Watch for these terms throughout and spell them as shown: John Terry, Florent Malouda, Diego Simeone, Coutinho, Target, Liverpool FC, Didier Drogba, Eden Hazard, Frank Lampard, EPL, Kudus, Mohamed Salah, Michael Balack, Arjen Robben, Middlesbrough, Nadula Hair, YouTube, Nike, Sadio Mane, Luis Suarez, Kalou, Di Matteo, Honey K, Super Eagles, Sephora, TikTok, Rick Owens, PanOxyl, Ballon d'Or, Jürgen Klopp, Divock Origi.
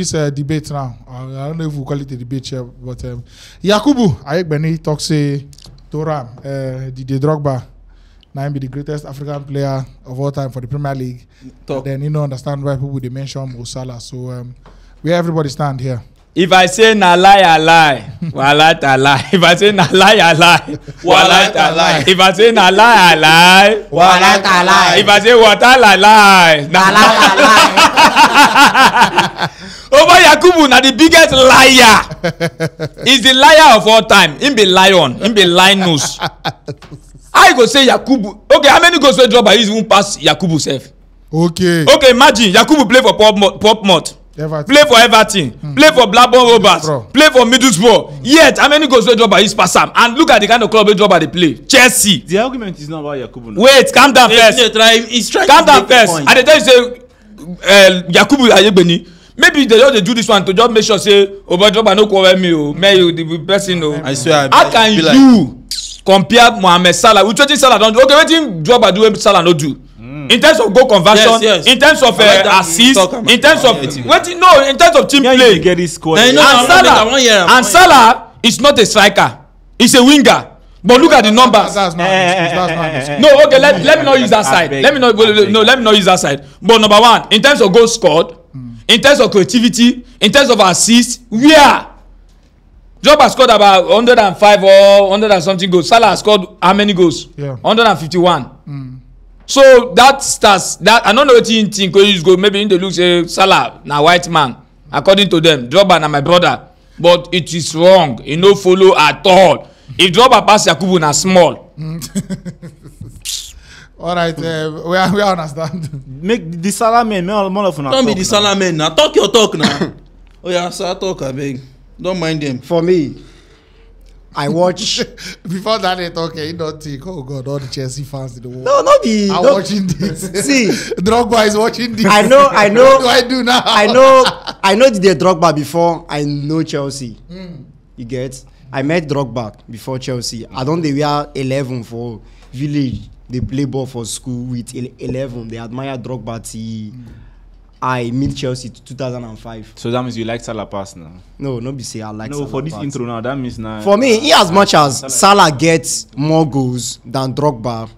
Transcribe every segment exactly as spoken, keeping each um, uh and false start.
this uh, debate now. I, I don't know if we call it a debate here, but um, Yakubu, I Beni talks say Toram, uh, Didier Drogba, now be the greatest African player of all time for the Premier League. Talk. Then you know understand why people they mention Mo Salah. So um, where everybody stand here. If I say na lie, I lie. Walat I lie. If I say na lie, I lie. Walat I lie. If I say na lie, I lie. Walat I lie. If I say what I lie, na lie I lie. Over Yakubu, na the biggest liar. He's the liar of all time. Him be lion. Him be lioness. I go say Yakubu. Okay, how many go say Drogba? He's even pass Yakubu self. Okay. Okay, imagine Yakubu play for Portsmouth. Everton. Play for Everton, mm. play for Blackburn Rovers, play for Middlesbrough. Mm. Yet, how many goals they drop by his pass? And look at the kind of club they drop by the play. Chelsea. The argument is not about Yakubu. Now. Wait, calm down first. He's trying, he's trying calm down first. And they tell you, say, uh, Yakubu Ayebeni. Maybe they just do this one to just make sure, say, oh, but drop and no cover me, oh, may you the person, oh. I swear. How can you like... compare Mohamed Salah? We treat Salah don't do. Okay, let him drop and do what Salah no do. In terms of goal conversion, yes, yes. in terms of uh, assist, in terms of what you know, in terms of team yeah, play, get his score. And Salah is not a striker; he's a winger. But look at the numbers. That's not, that's not, that's not, no, okay, let, let me not use that side. Let me not no, let me not use that side. But number one, in terms of goals scored, in terms of creativity, in terms of assist, we are. Drogba scored about one hundred and five or one hundred and something goals. Salah scored how many goals? Yeah, one hundred and fifty-one. Mm. So that starts that I don't know what you think. You go maybe in the look say Salah na white man according to them. Drogba na my brother, but it is wrong. It no follow at all. If Drogba pass Yakubu na small. All right, uh, we are, we understand. Make the Salah man more of an. Don't be the Salah man now. Talk your talk now. Oh yeah, Salah talk I beg. Don't mind them. For me. I watch before that they talk. You don't think, oh God, all the Chelsea fans in the world. No, not the. I'm no. watching this. See, Drogba is watching this. I know, I know. What do I do now? I know, I know the Drogba before. I know Chelsea. Mm. You get? I met Drogba before Chelsea. I don't. They were eleven for village. They play ball for school with eleven. They admire Drogba. T mm. I meet Chelsea two thousand and five. So that means you like Salah pass now? No, no, be say I like no, Salah. No, for this pass. Intro now, that means now. For me, he as much as Salah, Salah gets more goals than Drogba,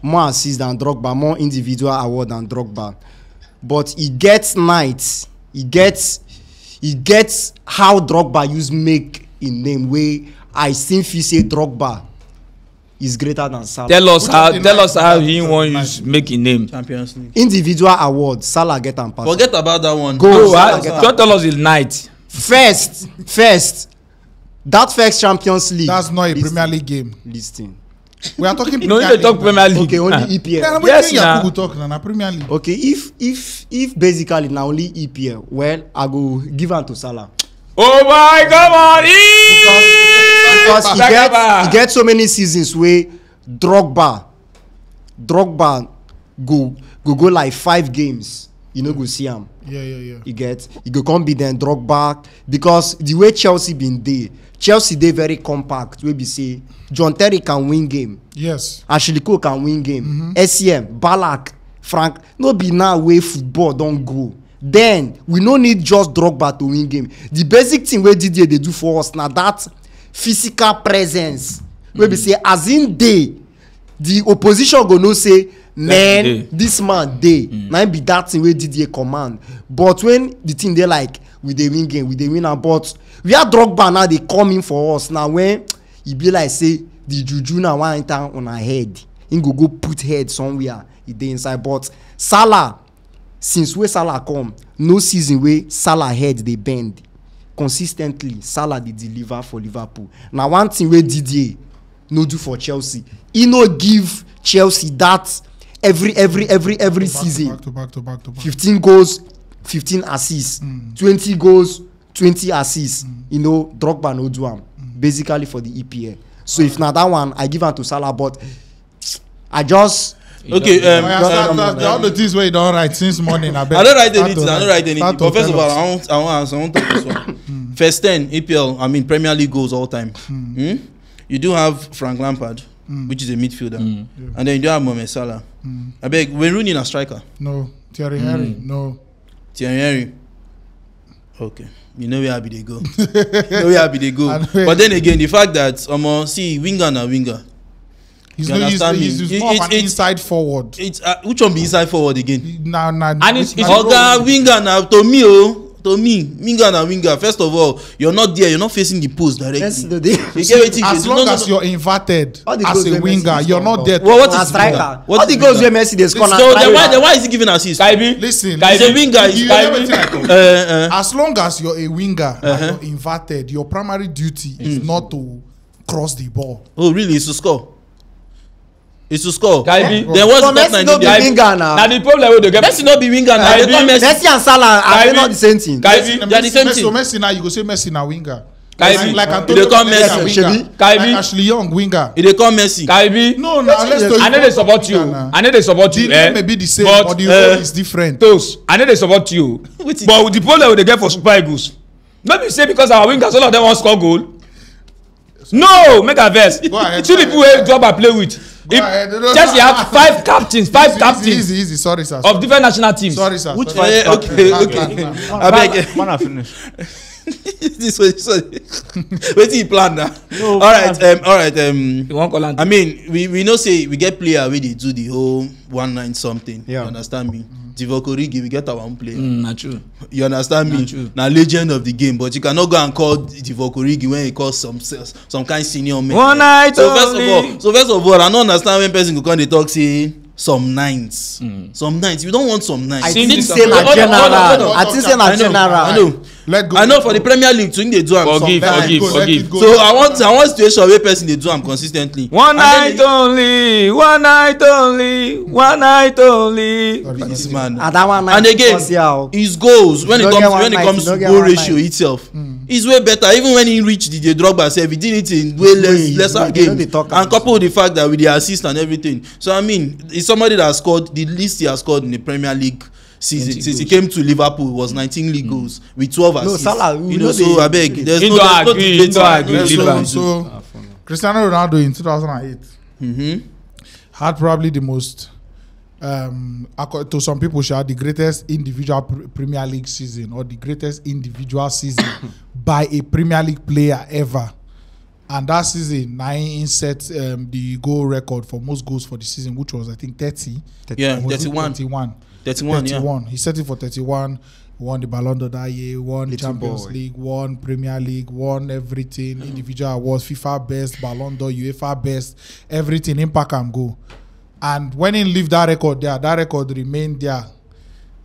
more assists than Drogba, more individual award than Drogba. But he gets nights. He gets, he gets how Drogba used make in name way. I think if you say Drogba is greater than Salah. Tell us Which how. Tell night? us how he won you make a name. Champions League. Individual award. Salah get and pass. Forget about that one. Go. Don't no, tell us his night. First, first, that first Champions League. That's not a Listing. Premier League game. Listing. We are talking. No, you talk Premier League. Okay, only nah. E P L. Nah, yes, nah. Talk, nah, Premier League. Okay, if if if basically now only E P L. Well, I go give it to Salah. Oh my God! Because he gets, he gets so many seasons where Drogba, Drogba go go go like five games. You know, go see him. Yeah, yeah, yeah. You get, you go come be then Drogba because the way Chelsea been there, Chelsea they very compact. We be say John Terry can win game. Yes. Ashley Cole can win game. Mm -hmm. S C M, Balack, Frank. No be now way football don't go. Then we no need just Drogba to win game. The basic thing where Didier they do for us now that. Physical presence. Mm-hmm. Where we say, as in they, the opposition gonna say, man, day. this man they. Mm-hmm. Now be that thing where Didier command. But when the thing they like, we they win game, we they win and but we are Drogba now, they come in for us. Now when he be like say the juju now one time on our head. He go go put head somewhere. He they inside. But Salah, since where Salah come, no season where Salah head they bend. Consistently, Salah they deliver for Liverpool. Now, one thing where Didier no do for Chelsea, he no give Chelsea that every every every every back season. To back to back to back to back. Fifteen goals, fifteen assists. Mm. Twenty goals, twenty assists. Mm. You know, Drogba no do am. Mm. Basically for the E P L. So right. If not that one, I give am to Salah. But I just. Okay, um, I start, start, start, all the things where you don't write since morning. I, I don't write anything. I don't write anything. But first of all, I want, I want, I want to talk this one. First ten E P L. I mean Premier League goals all time. Mm. Mm? You do have Frank Lampard, mm. which is a midfielder, mm. yeah. and then you do have Mohamed Salah. Mm. I beg, we're running a striker. No, Thierry mm. Henry. No, Thierry Henry. Okay, you know where they go. You know where they go. But then again, the fact that um, see winger and winger. He's, no, he's, he's, he's more it, of an it, inside forward. It's uh, which one be inside forward again? Now, nah, nah, and it's other winger now. To me, oh, to me, winger and winger. First of all, you're not there. You're not facing the post directly. That's the thing. You see, as face. long no, no, as you're inverted as a winger, you're not there. Well, what is striker? What the goals where Messi they score? So then why, then why is he giving assist? Listen, listen, he's a winger. He's uh, uh, as long as you're a winger, and you're inverted. Your primary duty is not to cross the ball. Oh, really? It's to score. It's to score. There was so Messi not be winger now. Now the problem with the game. Messi not be winger now. Messi and Salah are they not the same thing? They are the same thing. So Messi now you go say Messi now winger. Like, like Antonio Messi winger. Like Ashley Young winger. If they call Messi. No, no. I know they support you. I know they support you. The game may be the same, but the role is different. Those. I know they support you. But the problem with the game for Super Eagles. Not be say because our wingers all of them want score goal. No, make a verse. Two people who job I play with. If Chelsea have five captains, five easy, captains easy, easy, easy. Sorry, sir, sorry. Of different national teams. Sorry, sir. Which sorry, five okay, okay. I beg. Man, I finish. This way, sorry. Wait till you plan now. No, all right, um, all right. Um, you won't call I mean, we we know say we get player where they do the whole one nine something. Yeah. You understand me? Mm. Divock Origi, we get our own player. Mm, not true. You understand not me? True. Now legend of the game, but you cannot go and call Divock Origi when he calls some some kind of senior man. One night so first of all, so first of all, I don't understand when person go come they talk say some nines, mm. some nines. You don't want some nines. I didn't say like general. I didn't say like general. I know. Let go. I know for the Premier League, so they do them. Forgive, forgive, forgive. So I want, I want situation where person they do them consistently. One night only, one night only, one night only. This man. And that one night. And again, his goals when it comes when it comes to goal ratio itself. It's way better. Even when he reached the Drogba, he did it in way less, lesser no, game. And coupled with the fact that with the assist and everything. So, I mean, it's somebody that has scored the least he has scored in the Premier League season. Since he came to Liverpool, it was nineteen league goals with twelve no, assists. Salah, you know, know so I beg. There's no, no debate. So, so, Cristiano Ronaldo in two thousand eight mm-hmm. had probably the most, um, to some people, the greatest individual Premier League season or the greatest individual season. By a Premier League player ever, and that season I insert um, the goal record for most goals for the season, which was I think thirty. Yeah, thirty-one. thirty-one. thirty-one. thirty-one. Yeah. He set it for thirty-one. Won the Ballon d'Or that year. Won Little Champions boy. League. Won Premier League. Won everything. Mm. Individual awards, FIFA best, Ballon d'Or, UEFA best, everything. Impact and go. And when he leave that record there, that record remained there.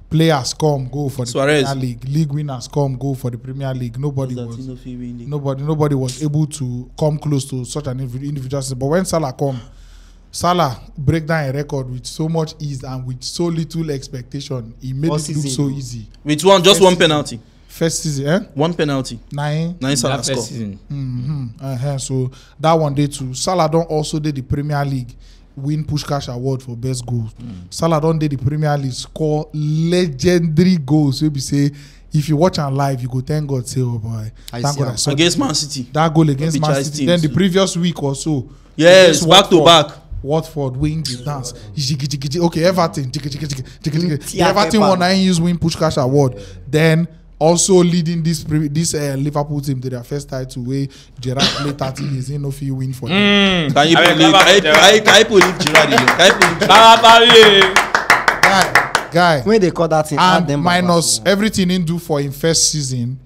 Players come go for the Suarez. Premier League. League winners come go for the Premier League. Nobody was, was nobody nobody was able to come close to such an individual. But when Salah come, Salah break down a record with so much ease and with so little expectation. He made what it look it? so easy. With one, just first one penalty. Season. First season, eh? One penalty. Nine. Nine Salah that first season. Mm-hmm. uh-huh. So that one day too. Salah don also did the Premier League. Win Pushkash Award for best goals. Mm. Salah don dey the Premier League score legendary goals. We be say if you watch on live, you go thank God say oh boy. I thank God I saw against Man City. That goal against Man City. Teams. Then the previous week or so. Yes, back to back. Watford win the dance. Okay, Everton. Everton won. I use Win Pushkash Award. Then. Also leading this this uh, Liverpool team to their first title where Gerard played thirty years in no fee win for them. Mm. Can you believe can you believe Gerard again? Guy, guy. When they call that in and them minus back, everything he do for his first season,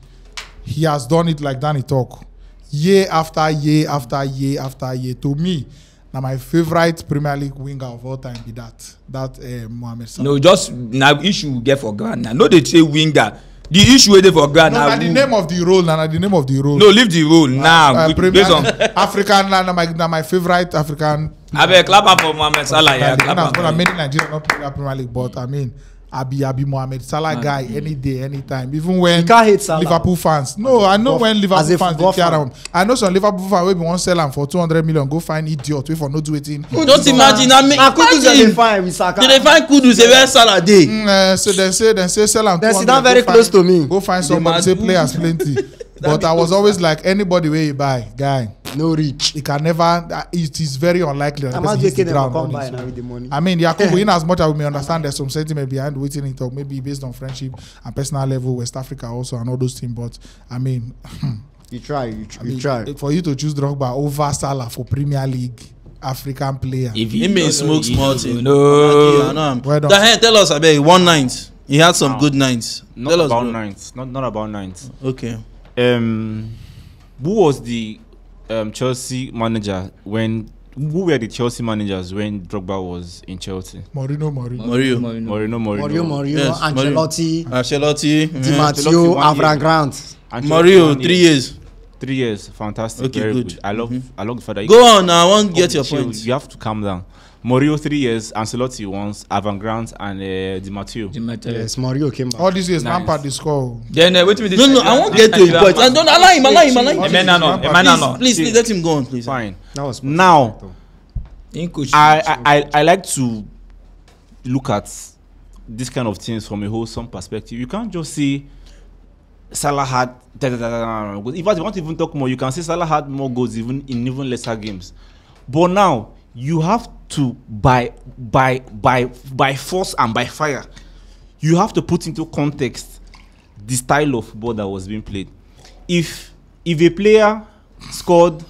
he has done it like Danny talk. Year after year after year after year. To me, now my favorite Premier League winger of all time be that. That uh, Mohamed Salah. No, just now issue we get for granted. No, they say winger. The issue is for Ghana. No, na the name of the role, na the name of the role. No, leave the role now. Nah, uh, uh, based on African, na my na my favorite African. I be clap for Mohamed Salah. Yeah, clap for many Nigerians not play Premier League, but I mean, I be I be Mohamed Salah man, guy man. Any day, any time. Even when Liverpool fans. No, I know Buff, when Liverpool fans they care around. I know some Liverpool fans will be one sell them for two hundred million. Go find idiot. Wait for no do it in. Just imagine. I mean, Kudus they find with Saka. They find Kudus they wear Salah day. Mm, uh, so they say they say sell them. They sit down very close to me. Go find somebody. Say players plenty. But I was always like anybody where you buy guy. No reach. He can never. It is very unlikely. I must come on by and the money. I mean, Yakubu, in as much as we may understand, there's some sentiment behind waiting in talk, maybe based on friendship and personal level, West Africa also and all those things. But I mean, you try, you, tr I mean, you try. For you to choose Drogba over Salah for Premier League African player, if he, he may smoke smart. No, no. Tell us, I beg. One night he had some no, good nights. Not tell about us, nights. Not not about nights. Okay. Um, who was the Um, Chelsea manager when who were the Chelsea managers when Drogba was in Chelsea? Mourinho, Mourinho, Mourinho, Mourinho, Mourinho, Mourinho, yes. Ancelotti, Ancelotti, Di Matteo, Avram Grant, Mourinho, three years, three years, fantastic, okay, very good. good. I love, mm -hmm. I love that. Go on, I won't get your point. You have to calm down. Mourinho three years, Ancelotti once, Avram Grant and uh, Di Matteo. Di Matteo. Yes, Mourinho came back. All these years, nice. Lampard the score. Then uh, wait a minute. No, no, I won't get to it. I don't allow him. Allow him. Allow him. Please, please, please let him go on, please. Fine. That was now. I, I I like to look at this kind of things from a wholesome perspective. You can't just say Salah had. Da, da, da, da, da. In fact, you won't even talk more. You can say Salah had more goals even in even lesser games. But now you have to by by by by force and by fire, you have to put into context the style of football that was being played. If if a player scored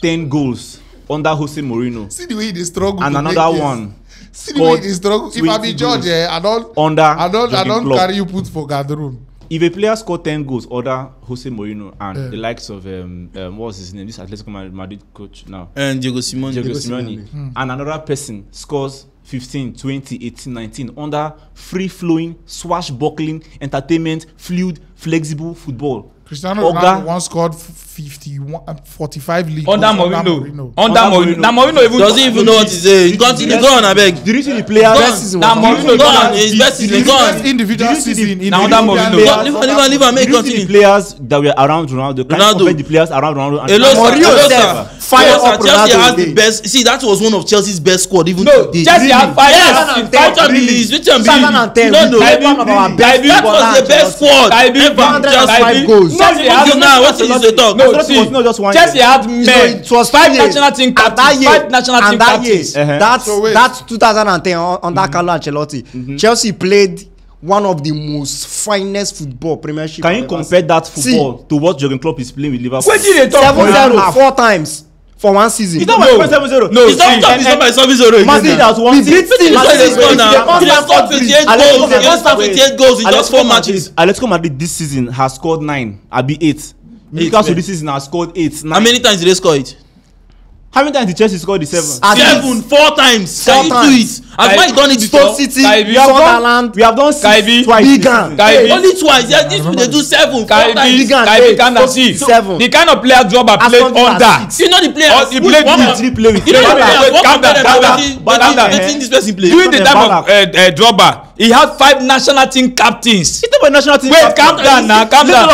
ten goals under Jose Mourinho, see the way they struggle, and another one scored see the way if I be judge, eh, I don't under I don't I don't carry you put for Gadarun. If a player scored ten goals under Jose Mourinho and yeah. the likes of um, um what's his name, this Atletico Madrid coach now, and Diego Simeone, Diego Simeone, mm. and another person scores fifteen, twenty, eighteen, nineteen under free-flowing, swashbuckling, entertainment, fluid, flexible football. Cristiano Ronaldo once scored fifty-one, forty-five leagues. Under Mourinho. Under Mourinho. Now Mourinho doesn't even know what he's saying. Continue, go on, I beg. Do you see the player? Now Mourinho, go on. His best is gone. Individual season. Now under Mourinho. Leave and make continue. Do you see the players that were around Ronaldo? Can't compare the players around Ronaldo. Mourinho, fire up Ronaldo. See, that was one of Chelsea's best squad. Even today. Chelsea had fire. Yes, fire is which I'm being. No, no. That was the best squad ever. Just five goals. Chelsea had now. What is the talk? No, see, was not just one Chelsea year. Had men. So it was five years. national team captains. Five national team captains. Uh-huh. That's so that's two thousand ten under mm-hmm. Carlo Ancelotti. Mm-hmm. Chelsea played one of the most finest football Premiership. Can you compare seen. that football see. to what Jürgen Klopp is playing with Liverpool? When did they talk? seven zero four times. For one season. It's not no. by seven zero. No, it's not by seven zero. Madrid has won. We beat Madrid. They scored fifty-eight goals in just four matches. Atletico Madrid this season has scored nine. I be eight. Newcastle this season has scored eight. Nine. How many times did they score it? How many times did Chelsea score the seven? Seven, four times. Four Can times. You do it? Have I done it before? City, we have done. We have done six twice. Hey, only twice. Yeah, this they do seven. Kaibi, Kaibi cannot see seven. The kind of player Drogba played under. You know the players. He played with three players. You know the players. Calm down, calm down. But the this person played during the time of Drogba. He had five national team captains. He about national team. Wait, calm down now. Calm down.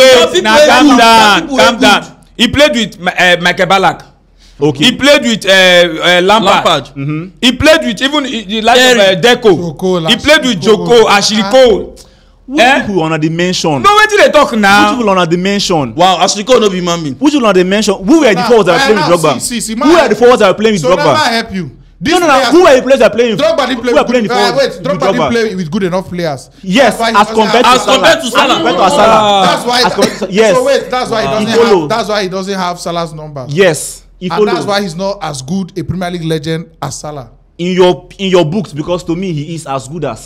Wait, calm down. Calm down. He played with Michael Balack. Okay. He played with uh, uh, Lampard. Lampard. Mm -hmm. He played with even the like of uh, Deco. Joko, he played with Joko, Ashley Cole. Which eh? people on a dimension? No, wait till they talk now. Which people on a dimension? Wow, Ashley Cole no be man mean. Which people on a dimension? Who were the forwards that were playing with Drogba? Who were the forwards that were playing with Drogba? So now I help you. No, no, no. Who are the players that are playing? Drogba didn't play with good enough players. Drogba didn't play with good enough players. Yes, as compared to Salah. That's why. Yes. So wait, that's why he doesn't have. That's why he doesn't have Salah's number. Yes. And that's why he's not as good a Premier League legend as Salah. In your in your books, because to me he is as good as.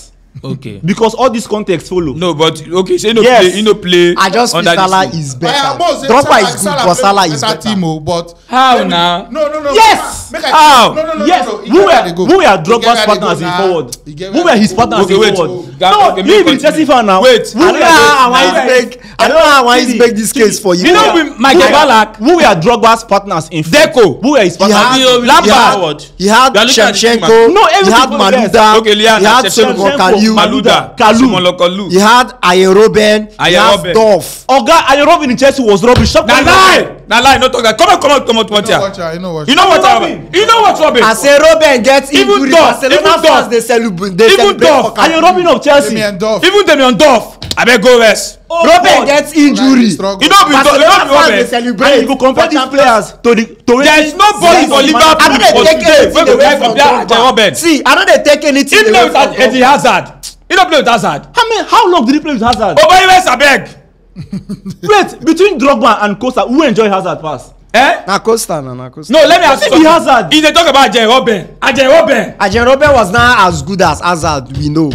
Okay. Because all these contexts follow. No, but okay, so you know yes. play, you know play. I just feel Salah is better. Drogba is good, but Salah is better. Timo, but how now? No, no, no. Yes. How? No, no, no. Yes. Who were who were Drogba's partners in forward? Who were his partners in forward? No, you be Chelsea now. Wait. I don't know how I expect. I don't know how I expect this case for you. You know, Michael Balack. Who were Drogba's partners in Deco? Who were his partners? Lampard. He had Shevchenko. No, he had Malouda. Okay, he had Shevchenko. Malouda, Kalu, he had Arjen Robben, he had Dorf. Oga, Arjen Robben in Chelsea was rubbish. Nah, lie, nah, lie, no talk that. Come on, come on, come on, come on, here. You know what? You know what? You know what? Robben. As a Robben gets injured, Barcelona fans they celebrate. Even Dorf, Arjen Robben of Chelsea. Even Damian Dorf. I better go rest. Oh, Robben gets injury. Like you know, because Robben celebrate. You compare these players to the to there is nobody for Liverpool for today. When we guy compare to Robben, see, I don't take anything. He plays with Eden Hazard. He don't play with Hazard. I mean, how long did he play with Hazard? Oh, but he rest, I beg. Wait, between Drogba and Costa, who enjoy Hazard pass? Eh? Na Costa, na na Costa. No, let me ask you. Hazard. If they talk about Arjen Robben, Arjen Robben, Arjen Robben was not as good as Hazard. We know.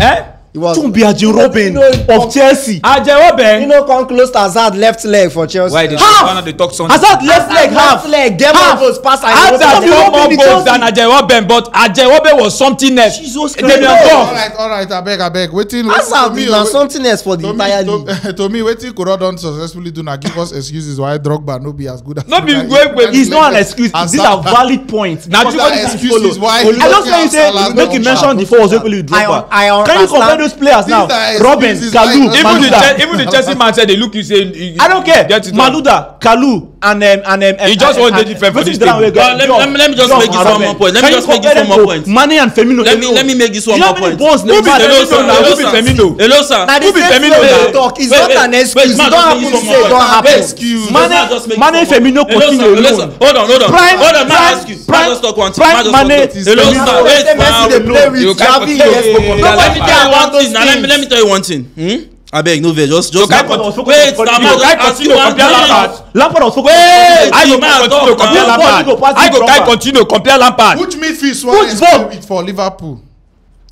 Eh? It was. Don't be Arjen Robben, you know, of Chelsea. Arjen Robben. You know, come close to Hazard left leg for Chelsea. Why did half. They talk Hazard left Hazard leg half. Left leg. Them half. Goals pass. Hazard got more goals than Arjen Robben, but Arjen Robben was something else. Jesus Christ. All right, all right. I beg, I beg. Waiting. Hazard was something else for the entire league. To me, waiting could not done successfully do not give us excuses why Drogba no be as good as. No be good. It's not an excuse. These are valid points. Now, excuses why. I just want to make you mention before was able to Drogba. Can you compare those players now? Robben, Kalou, Malouda. Even the Chelsea man said they look. You say I don't care. Malouda, Kalou. And um, and um, he and, just want the different for this table. Let, let, let me just John, make this one more point. Let me just make this one more point. Mane and Firmino. Let me let me make this one more point. Who be Firmino? Hello sir. Who be Firmino? It's not an excuse. Don't have to say don't have excuse. Mane, Firmino, Coutinho. Hold on, hold on. Hold on. Prime, prime, prime. Mane, hello sir. They play with Xavi. Let me tell you one thing. I beg, no vex. Just, just. Lampard was focused on compare Lampard. Lampard was focused. I go continue compare Lampard. I go continue compare Lampard. Which midfield Suarez played for Liverpool?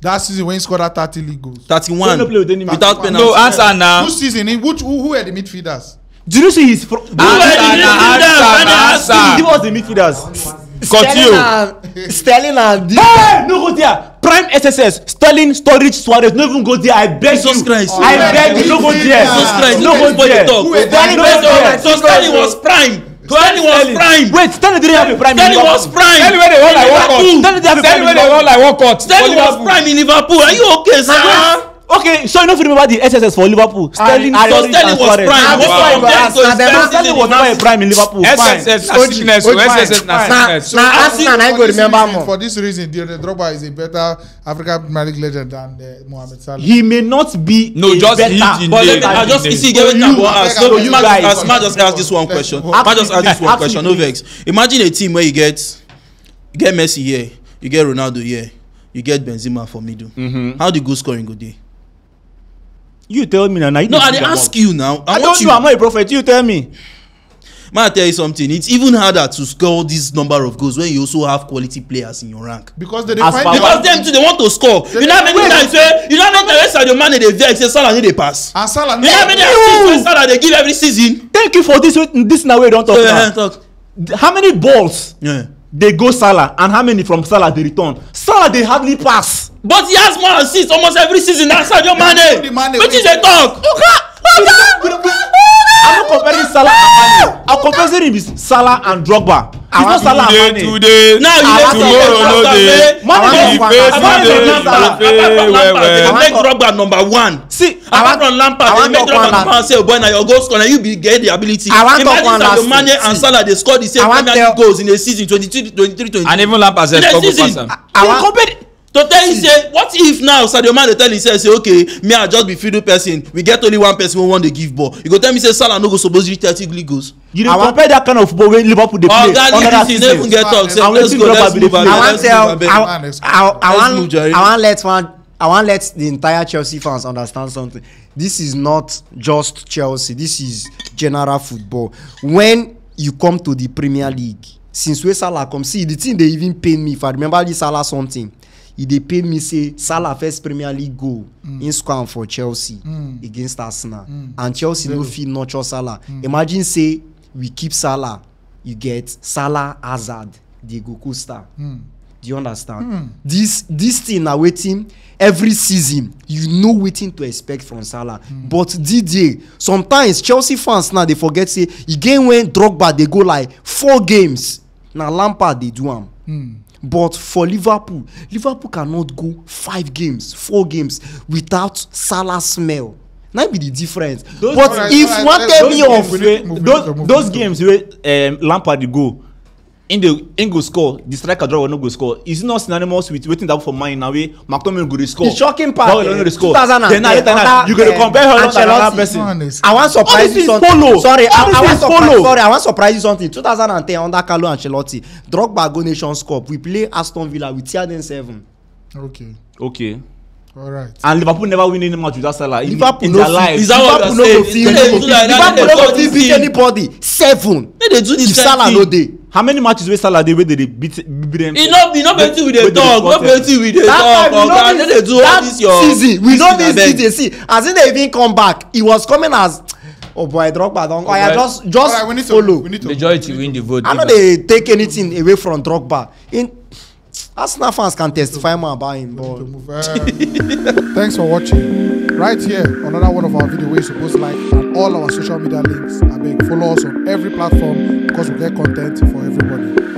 That season when he scored at thirty league goals. Thirty-one. Without penalty. No answer now. Which season? Which who who were the midfielders? Did you see his? Who were the midfielders? He was the midfielders. Continue. Sterling and hey, no go there. Prime S S S, Sterling, Storage, Suarez, no even go there. I beg Jesus you. Christ. I oh, beg you, no go there. Jesus Christ. No go there. So Sterling was prime. Stanley was prime. Wait, Stanley didn't have a prime. Stanley was prime. Stanley where they won like walk out. Stanley didn't have a prime. Stanley won like walk out. Stanley was prime in Liverpool. Are you okay, sir? Okay, so you know if you remember the S S S for Liverpool, Sterling, I, I, so Sterling was prime. Wow. Wow. Wow. So Sterling was not a prime in Liverpool. S S S, sickness, S S S, nastiness. Now, Arsenal, I go remember more. For this reason, Didier Drogba is a better African Premier League legend than uh, Mohamed Salah. He may not be no, a just better, but I just see given that one. So you guys, I just ask this one question. I just ask this one question. No vex. Imagine a team where you get, you get Messi here, you get Ronaldo here, you get Benzema for middle. How the goal scoring go there? You tell me now. Nah, no, I didn't ask you now. I, I don't you. know. I'm not a prophet. You tell me. Man, I tell you something. It's even harder to score this number of goals when you also have quality players in your rank. Because they, they find because them too, they want to score. They you know how many times where you know how many times Sadio Mane they vex, say Salah need a pass. And Salah need. You know how many assists Salah they give every season. Thank you for this. This now we don't talk yeah, about. Talk. How many balls? Yeah. They go Salah, and how many from Salah they return? Salah they hardly pass. But he has more assists almost every season. That's Sadio Mane. Which is a talk. I'm not comparing Salah and Mane. I'm comparing him with Salah and Drogba. It's not Salah and Mane. Today, now you tomorrow, no day. Mane make Drogba number one. See, apart from Lampard, they make Drogba number one. Say, boy, now your goal scorer, you be get the ability. Imagine Sadio Mane and Salah they score the same goals in a season, twenty-two, twenty-three, twenty-four. And even Lampard said, "Go faster." I compare. So tell you say, what if now Sadio Mane tell you say, say okay, me I just be fiddle person. We get only one person who want to give ball. You go tell me say Salah no go supposed to thirty goals. You don't compare that kind of football when Liverpool they play. Oh, that is not even get talk. I want to I want let one. I want let the entire Chelsea fans understand something. This is not just Chelsea. This is general football. When you come to the Premier League, since where Salah come, see the thing they even pay me for. Remember this Salah something. He dey pay me say Salah first Premier League goal mm. in score for Chelsea mm. against Arsenal, mm. and Chelsea really? no fit nurture Salah. Mm. Imagine say we keep Salah, you get Salah, Hazard, Diego Costa. Mm. Do you understand? Mm. This this thing are waiting every season. You know waiting to expect from Salah, mm. but Didier sometimes Chelsea fans now they forget say again when Drogba they go like four games now Lampard they do am. Mm. But for Liverpool, Liverpool cannot go five games, four games without Salah smell. That be the difference. Those but right, if right, one tell me of those, those games where um, Lampard go, in the in go score, the striker draw will not go score. Is it not synonymous with waiting that for mine now? We McTominay go score. The shocking part. No, no, score. Then now, yeah, you gonna compare her to another person. I want surprise you something. Sorry, I want surprise. Sorry, I want surprise you something. twenty ten under Carlo Ancelotti, Drogba go Nations Cup. We play Aston Villa with Thiaden seven. Okay. Okay. All right. And Liverpool never win any match without Salah. Liverpool in, in their life. Is that Liverpool what I'm saying? Liverpool never beat anybody. Seven. They do this. Salah no day. How many matches with Salah they where they beat them? It's not beating with the dog. Not beating with the dog. They do all this season. We know this season. See, as if they even come back, it was coming as. Oh boy, Drogba don't. I just just follow. Majority win the vote. I know they take anything away from Drogba. In. Arsenal fans can testify more about him. Thanks for watching. Right here, another one of our videos where you're supposed to like and all our social media links. I beg, follow us on every platform because we get content for everybody.